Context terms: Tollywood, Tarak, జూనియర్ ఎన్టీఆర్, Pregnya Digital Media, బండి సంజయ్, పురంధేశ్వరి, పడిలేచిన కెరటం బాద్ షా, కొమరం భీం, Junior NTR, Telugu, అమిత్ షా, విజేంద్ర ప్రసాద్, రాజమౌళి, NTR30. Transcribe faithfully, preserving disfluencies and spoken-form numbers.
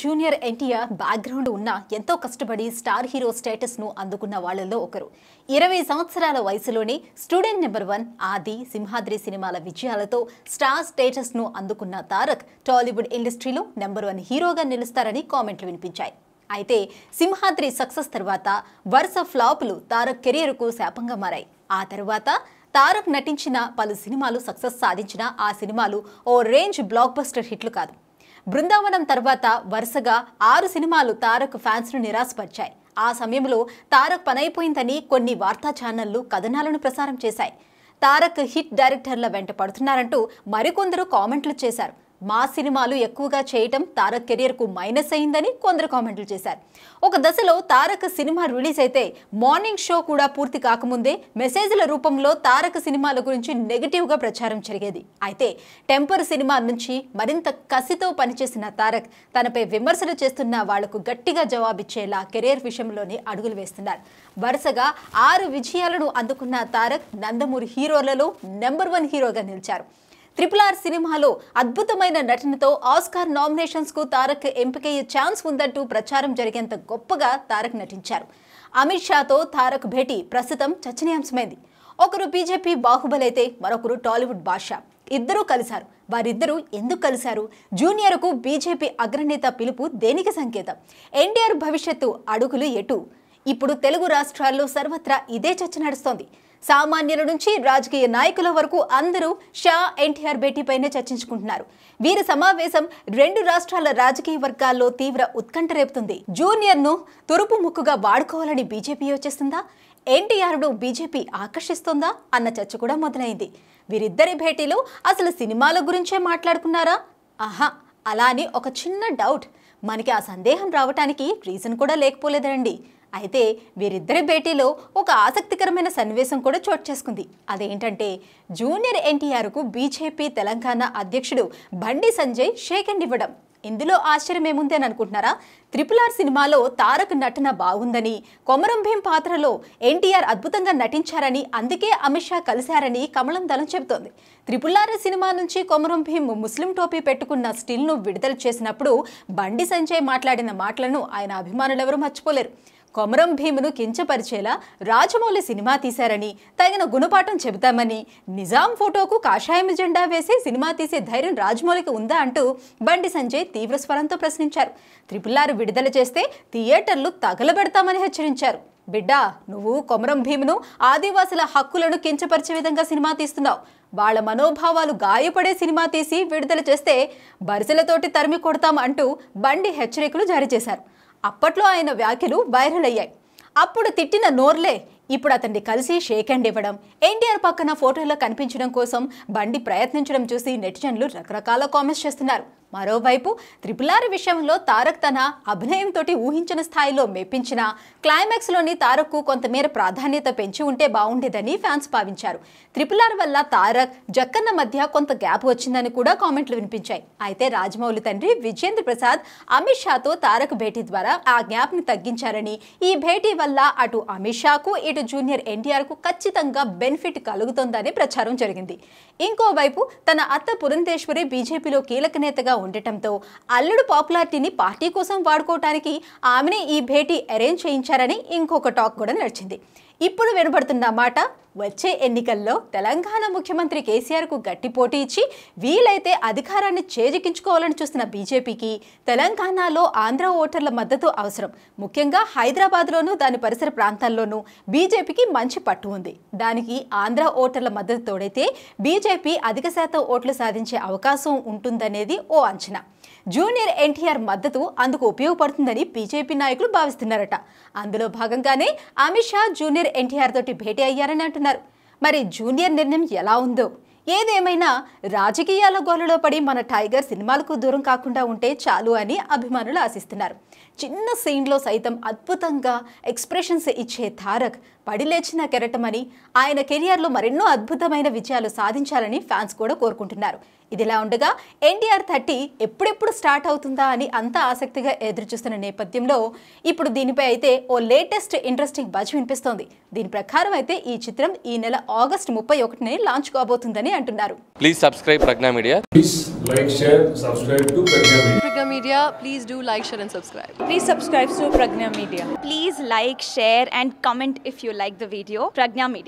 జూనియర్ ఎన్టీఆర్ background ఉన్న ఎంతో కష్టపడి స్టార్ హీరో స్టేటస్ ను అందుకున్న వాళ్ళల్లో ఒకరు. ఇరవై సంవత్సరాల వయసులోనే స్టూడెంట్ నెంబర్ వన్ ఆది సింహాద్రి సినిమాల విజయాలతో స్టార్ స్టేటస్ ను అందుకున్న తారక్ టాలీవుడ్ ఇండస్ట్రీలో నెంబర్ వన్ హీరోగా నిలుస్తారని కామెంట్లు వినిపించాయి. అయితే సింహాద్రి సక్సెస్ తర్వాత వరుస ఫ్లాపులు తారక్ కెరీర్ కు శాపంగా మారాయి. ఆ తర్వాత తారక్ నటించిన పలు సినిమాలు సక్సెస్ సాధించిన ఆ సినిమాలు ఓ రేంజ్ బ్లాక్ బస్టర్ హిట్లు కాదు. బృందావనం తర్వాత వరుసగా ఆరు సినిమాలు తారక్ ఫ్యాన్స్ను నిరాశపరిచాయి. ఆ సమయంలో తారక్ పనైపోయిందని కొన్ని వార్తా ఛానళ్లు కథనాలను ప్రసారం చేశాయి. తారక్ హిట్ డైరెక్టర్ల వెంట పడుతున్నారంటూ మరికొందరు కామెంట్లు చేశారు. మా సినిమాలు ఎక్కువగా చేయటం తారక్ కెరియర్కు మైనస్ అయిందని కొందరు కామెంట్లు చేశారు. ఒక దశలో తారక్ సినిమా రిలీజ్ అయితే మార్నింగ్ షో కూడా పూర్తి కాకముందే మెసేజ్ల రూపంలో తారక్ సినిమాల గురించి నెగిటివ్గా ప్రచారం జరిగేది. అయితే టెంపర్ సినిమా నుంచి మరింత కసితో పనిచేసిన తారక్ తనపై విమర్శలు చేస్తున్న వాళ్లకు గట్టిగా జవాబిచ్చేలా కెరీర్ విషయంలోనే అడుగులు వేస్తున్నారు. వరుసగా ఆరు విజయాలను అందుకున్న తారక్ నందమూరి హీరోలలో నెంబర్ వన్ హీరోగా నిలిచారు. ట్రిపుల్ ఆర్ సినిమాలో అద్భుతమైన నటనతో ఆస్కార్ నామినేషన్స్కు తారక్ ఎంపికయ్యే ఛాన్స్ ఉందంటూ ప్రచారం జరిగేంత గొప్పగా తారక్ నటించారు. అమిత్షాతో తారక్ భేటీ ప్రస్తుతం చర్చనీయాంశమైంది. ఒకరు బీజేపీ బాహుబలి అయితే మరొకరు టాలీవుడ్ బాద్షా. ఇద్దరూ కలిశారు. వారిద్దరూ ఎందుకు కలిశారు? జూనియర్కు బీజేపీ అగ్రనేత పిలుపు దేనికి సంకేతం? ఎన్టీఆర్ భవిష్యత్తు అడుగులు ఎటు? ఇప్పుడు తెలుగు రాష్ట్రాల్లో సర్వత్రా ఇదే చర్చ నడుస్తోంది. సామాన్యుల నుంచి రాజకీయ నాయకుల వరకు అందరూ షా ఎన్టీఆర్ భేటీపైనే చర్చించుకుంటున్నారు. వీరి సమావేశం రెండు రాష్ట్రాల రాజకీయ వర్గాల్లో తీవ్ర ఉత్కంఠ రేపుతుంది. జూనియర్ను తురుపు ముక్కుగా వాడుకోవాలని బీజేపీ యోచిస్తుందా? ఎన్టీఆర్ను బీజేపీ ఆకర్షిస్తుందా అన్న చర్చ కూడా మొదలైంది. వీరిద్దరి భేటీలో అసలు సినిమాల గురించే మాట్లాడుకున్నారా? ఆహా, అలానే ఒక చిన్న డౌట్. మనకి ఆ సందేహం రావటానికి రీజన్ కూడా లేకపోలేదండి. అయితే వీరిద్దరి భేటీలో ఒక ఆసక్తికరమైన సన్నివేశం కూడా చోటు చేసుకుంది. అదేంటంటే జూనియర్ ఎన్టీఆర్కు బీజేపీ తెలంగాణ అధ్యక్షుడు బండి సంజయ్ షేక్ హ్యాండ్ ఇవ్వడం. ఇందులో ఆశ్చర్యం ఏముంది అని అనుకుంటున్నారా? ట్రిపుల్ ఆర్ సినిమాలో తారక్ నటన బాగుందని, కొమరం భీం పాత్రలో ఎన్టీఆర్ అద్భుతంగా నటించారని, అందుకే అమిత్ షా కలిశారని కమలం దళం చెబుతోంది. ట్రిపుల్ ఆర్ సినిమా నుంచి కొమరం భీం ముస్లిం టోపీ పెట్టుకున్న స్టిల్ను విడుదల చేసినప్పుడు బండి సంజయ్ మాట్లాడిన మాటలను ఆయన అభిమానులెవరూ మర్చిపోలేరు. కొమరం భీమును కించపరిచేలా రాజమౌళి సినిమా తీశారని, తగిన గుణపాఠం చెబుతామని, నిజాం ఫోటోకు కాషాయం జెండా వేసి సినిమా తీసే ధైర్యం రాజమౌళికి ఉందా అంటూ బండి సంజయ్ తీవ్ర స్వరంతో ప్రశ్నించారు. ట్రిపుల్ ఆర్ విడుదల చేస్తే థియేటర్లు తగలబెడతామని హెచ్చరించారు. బిడ్డా, నువ్వు కొమరం భీమును, ఆదివాసుల హక్కులను కించపరిచే విధంగా సినిమా తీస్తున్నావు. వాళ్ళ మనోభావాలు గాయపడే సినిమా తీసి విడుదల చేస్తే బరిసెలతోటి తరిమి కొడతాం అంటూ బండి హెచ్చరికలు జారీ చేశారు. అప్పట్లో ఆయన వ్యాఖ్యలు వైరల్ అయ్యాయి. అప్పుడు తిట్టిన నోర్లే ఇప్పుడు అతన్ని కలిసి షేక్ హ్యాండ్ ఇవ్వడం, ఎన్టీఆర్ పక్కన ఫోటోలో కనిపించడం కోసం బండి ప్రయత్నించడం చూసి నెటిజన్లు రకరకాల కామెంట్స్ చేస్తున్నారు. మరోవైపు ట్రిపుల్ ఆర్ విషయంలో తారక్ తన అభినయంతో ఊహించిన స్థాయిలో మెప్పించిన, క్లైమాక్స్లోని తారక్కు కొంతమేర ప్రాధాన్యత పెంచి ఉంటే బాగుండేదని ఫ్యాన్స్ భావించారు. ట్రిపుల్ ఆర్ వల్ల తారక్ జక్కన్న మధ్య కొంత గ్యాప్ వచ్చిందని కూడా కామెంట్లు వినిపించాయి. అయితే రాజమౌళి తండ్రి విజేంద్ర ప్రసాద్ అమిత్ షాతో తారక్ భేటీ ద్వారా ఆ గ్యాప్ని తగ్గించారని, ఈ భేటీ వల్ల అటు అమిత్ షాకు ఇటు జూనియర్ ఎన్టీఆర్కు ఖచ్చితంగా బెనిఫిట్ కలుగుతుందని ప్రచారం జరిగింది. ఇంకోవైపు తన అత్త పురంధేశ్వరి బీజేపీలో కీలక నేతగా ఉండటంతో అల్లుడు పాపులారిటీని పార్టీ కోసం వాడుకోవటానికి ఆమెనే ఈ భేటీ అరేంజ్ చేయించారని ఇంకొక టాక్ కూడా నడిచింది. ఇప్పుడు వినబడుతున్న మాట, వచ్చే ఎన్నికల్లో తెలంగాణ ముఖ్యమంత్రి కేసీఆర్కు గట్టి పోటీ ఇచ్చి వీలైతే అధికారాన్ని చేజిక్కించుకోవాలని చూస్తున్న బీజేపీకి తెలంగాణలో ఆంధ్ర ఓటర్ల మద్దతు అవసరం. ముఖ్యంగా హైదరాబాద్లోనూ దాని పరిసర ప్రాంతాల్లోనూ బీజేపీకి మంచి పట్టు ఉంది. దానికి ఆంధ్ర ఓటర్ల మద్దతు తోడైతే బీజేపీ అధిక శాతం ఓట్లు సాధించే అవకాశం ఉంటుందనేది ఓ అంచనా. జూనియర్ ఎన్టీఆర్ మద్దతు అందుకు ఉపయోగపడుతుందని బీజేపీ నాయకులు భావిస్తున్నారట. అందులో భాగంగానే అమిత్ షా జూనియర్ ఎన్టీఆర్ తోటి భేటీ అయ్యారని అంటున్నారు. మరి జూనియర్ నిర్ణయం ఎలా ఉందో? ఏదేమైనా రాజకీయాల గోలలో పడి మన టైగర్ సినిమాలకు దూరం కాకుండా ఉంటే చాలు అని అభిమానులు ఆశిస్తున్నారు. చిన్న సీన్లో సైతం అద్భుతంగా ఎక్స్ప్రెషన్స్ ఇచ్చే తారక్ పడిలేచిన కెరటమని, ఆయన కెరియర్లో మరెన్నో అద్భుతమైన విజయాలు సాధించాలని ఫ్యాన్స్ కూడా కోరుకుంటున్నారు. ఇదిలా ఉండగా ఎన్టీఆర్ థర్టీ ఎప్పుడెప్పుడు స్టార్ట్ అవుతుందా అని అంతా ఆసక్తిగా ఎదురుచూస్తున్న నేపథ్యంలో ఇప్పుడు దీనిపై అయితే ఓ లేటెస్ట్ ఇంట్రెస్టింగ్ బజ్ వినిపిస్తోంది. దీని ప్రకారం అయితే ఈ చిత్రం ఈ నెల ఆగస్టు ముప్పై ఒకటిని లాంచ్ కాబోతుందని అంటున్నారు. Please subscribe Pregnya media. Pregnya Media. Please do like, share and subscribe. Please subscribe to Pregnya Media. Please like, share and comment if you like the video. Pregnya Media.